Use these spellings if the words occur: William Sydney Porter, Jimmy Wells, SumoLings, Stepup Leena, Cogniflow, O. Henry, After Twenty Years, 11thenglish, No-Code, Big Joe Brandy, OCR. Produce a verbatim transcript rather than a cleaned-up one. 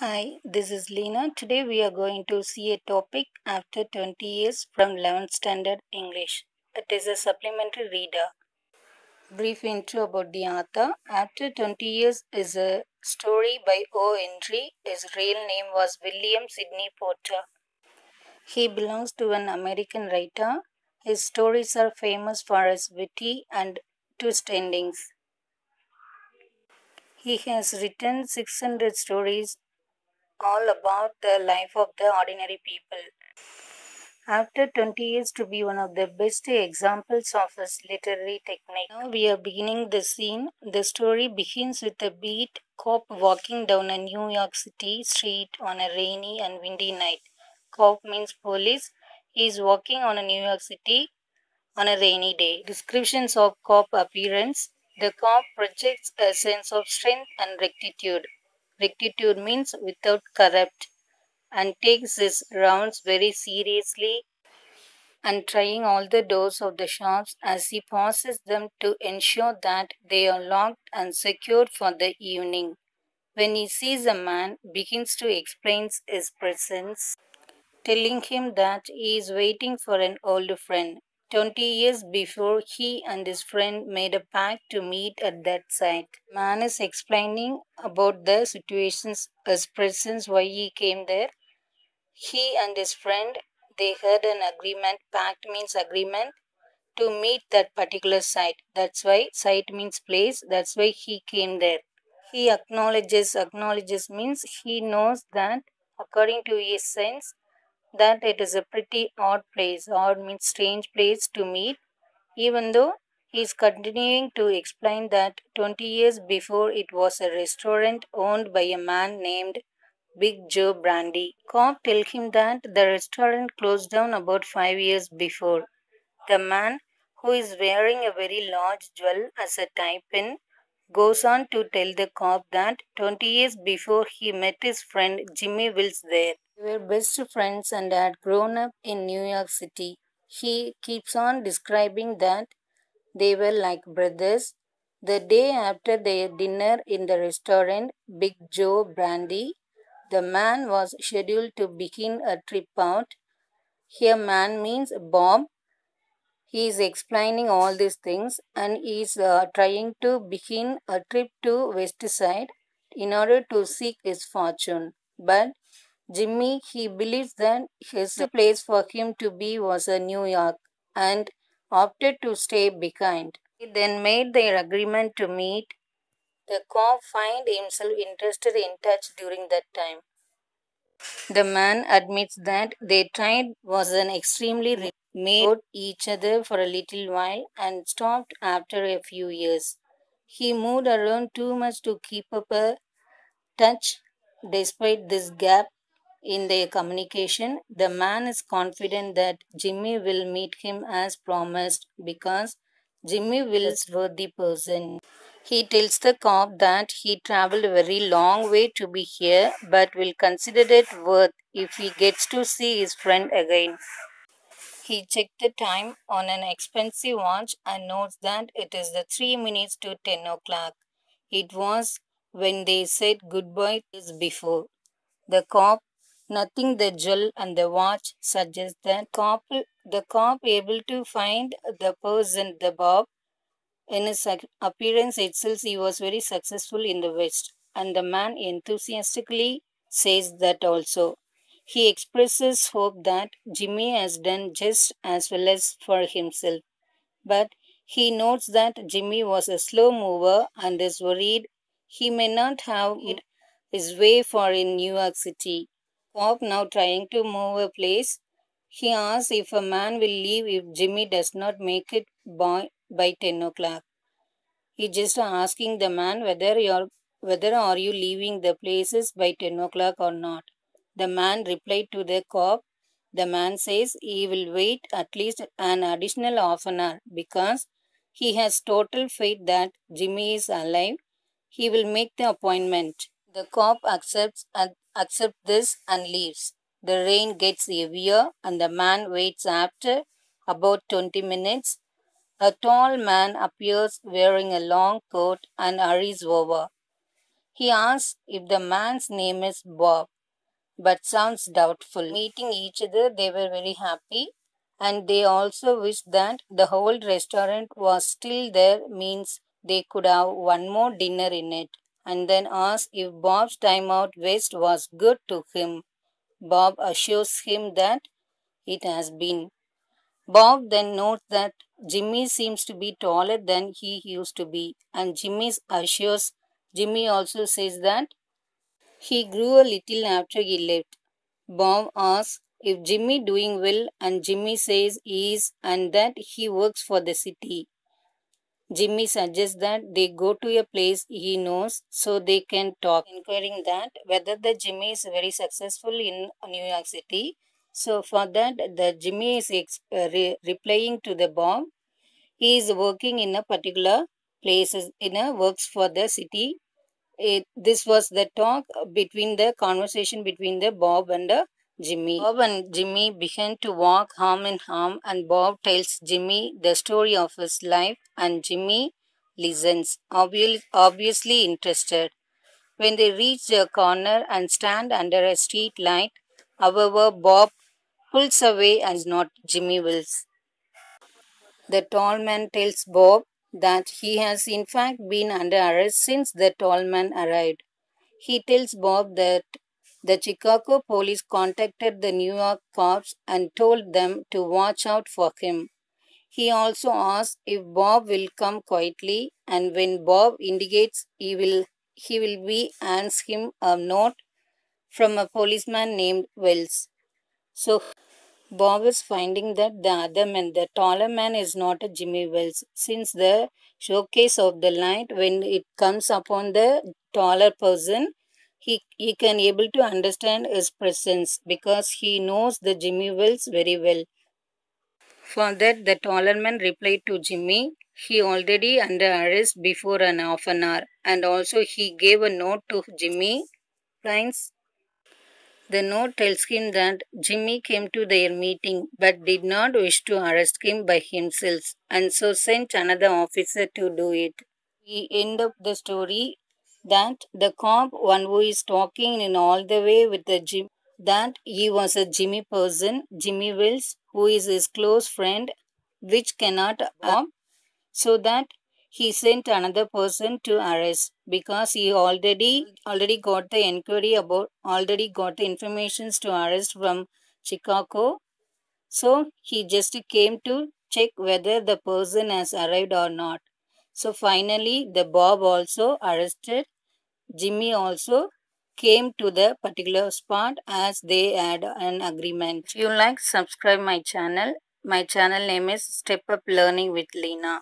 Hi, this is Lena. Today we are going to see a topic, After twenty Years, from eleventh Standard English. It is a supplementary reader. Brief intro about the author. After twenty Years is a story by O. Henry. His real name was William Sydney Porter. He belongs to an American writer. His stories are famous for his witty and twist endings. He has written six hundred stories, all about the life of the ordinary people. After twenty Years to be one of the best examples of his literary technique. Now we are beginning the scene. The story begins with a beat cop walking down a New York City street on a rainy and windy night. Cop means police. He is walking on a New York City on a rainy day. Descriptions of cop appearance. The cop projects a sense of strength and rectitude. Rectitude means without corrupt, and takes his rounds very seriously and trying all the doors of the shops as he passes them to ensure that they are locked and secured for the evening. When he sees a man, begins to explain his presence, telling him that he is waiting for an old friend. Twenty years before, he and his friend made a pact to meet at that site. Man is explaining about the situations, his presence, why he came there. He and his friend, they had an agreement. Pact means agreement to meet that particular site. That's why site means place. That's why he came there. He acknowledges. Acknowledges means he knows that, according to his sense, that it is a pretty odd place. Odd means strange place to meet. Even though he is continuing to explain that twenty years before it was a restaurant owned by a man named Big Joe Brandy. Cop tells him that the restaurant closed down about five years before. The man, who is wearing a very large jewel as a tie pin, goes on to tell the cop that twenty years before he met his friend Jimmy Wells there. They were best friends and had grown up in New York City. He keeps on describing that they were like brothers. The day after their dinner in the restaurant, Big Joe Brandy, the man was scheduled to begin a trip out. Here man means Bob. He is explaining all these things and he is uh, trying to begin a trip to West Side in order to seek his fortune. But Jimmy, he believes that his place for him to be was in New York and opted to stay behind. He then made their agreement to meet. The cop find himself interested in touch during that time. The man admits that they tried was an extremely made each other for a little while and stopped after a few years. He moved around too much to keep up a touch. Despite this gap in their communication, the man is confident that Jimmy will meet him as promised because Jimmy will is a worthy person. He tells the cop that he travelled a very long way to be here but will consider it worth if he gets to see his friend again. He checked the time on an expensive watch and notes that it is the three minutes to ten o'clock. It was when they said goodbye years before. The cop Nothing the jewel and the watch suggests that cop, the cop able to find the person, the Bob. In his appearance itself, he was very successful in the West, and the man enthusiastically says that also. He expresses hope that Jimmy has done just as well as for himself. But he notes that Jimmy was a slow mover and is worried he may not have it his way for in New York City. Cop now trying to move a place. He asks if a man will leave if Jimmy does not make it by, by ten o'clock. He just asking the man whether you're whether are you leaving the places by ten o'clock or not. The man replied to the cop. The man says he will wait at least an additional half an hour because he has total faith that Jimmy is alive. He will make the appointment. The cop accepts and accept this and leaves. The rain gets heavier and the man waits after about twenty minutes. A tall man appears wearing a long coat and hurries over. He asks if the man's name is Bob, but sounds doubtful. Meeting each other, they were very happy, and they also wished that the whole restaurant was still there, means they could have one more dinner in it, and then asked if Bob's time out west was good to him. Bob assures him that it has been. Bob then notes that Jimmy seems to be taller than he used to be, and Jimmy assures Jimmy also says that he grew a little after he left. Bob asks if Jimmy doing well, and Jimmy says he is and that he works for the city. Jimmy suggests that they go to a place he knows so they can talk, inquiring that whether the Jimmy is very successful in New York City. So for that, the Jimmy is uh, re replying to the Bob. He is working in a particular place, in a works for the city. It, this was the talk between the conversation between the Bob and the Jimmy. Bob and Jimmy began to walk arm in arm, and Bob tells Jimmy the story of his life, and Jimmy listens, obvi obviously interested. When they reach a corner and stand under a street light, however, Bob pulls away and is not Jimmy Wells. The tall man tells Bob that he has in fact been under arrest since the tall man arrived. He tells Bob that the Chicago police contacted the New York cops and told them to watch out for him. He also asks if Bob will come quietly, and when Bob indicates he will, he will be, hands him a note from a policeman named Wells. So Bob is finding that the other man, the taller man, is not a Jimmy Wells, since the showcase of the light, when it comes upon the taller person, he, he can able to understand his presence because he knows the Jimmy Wells very well. For that, the taller man replied to Jimmy, he already under arrest before an half an hour, and also he gave a note to Jimmy. Thanks. The note tells him that Jimmy came to their meeting but did not wish to arrest him by himself, and so sent another officer to do it. We end up the story that the cop, one who is talking in all the way with the Jim, that he was a Jimmy person, Jimmy Wells, who is his close friend, which cannot up, so that he sent another person to arrest because he already already got the inquiry about already got the informations to arrest from Chicago. So he just came to check whether the person has arrived or not. So finally the Bob also arrested. Jimmy also came to the particular spot as they had an agreement. If you like, subscribe my channel. My channel name is Step Up Learning with Lena.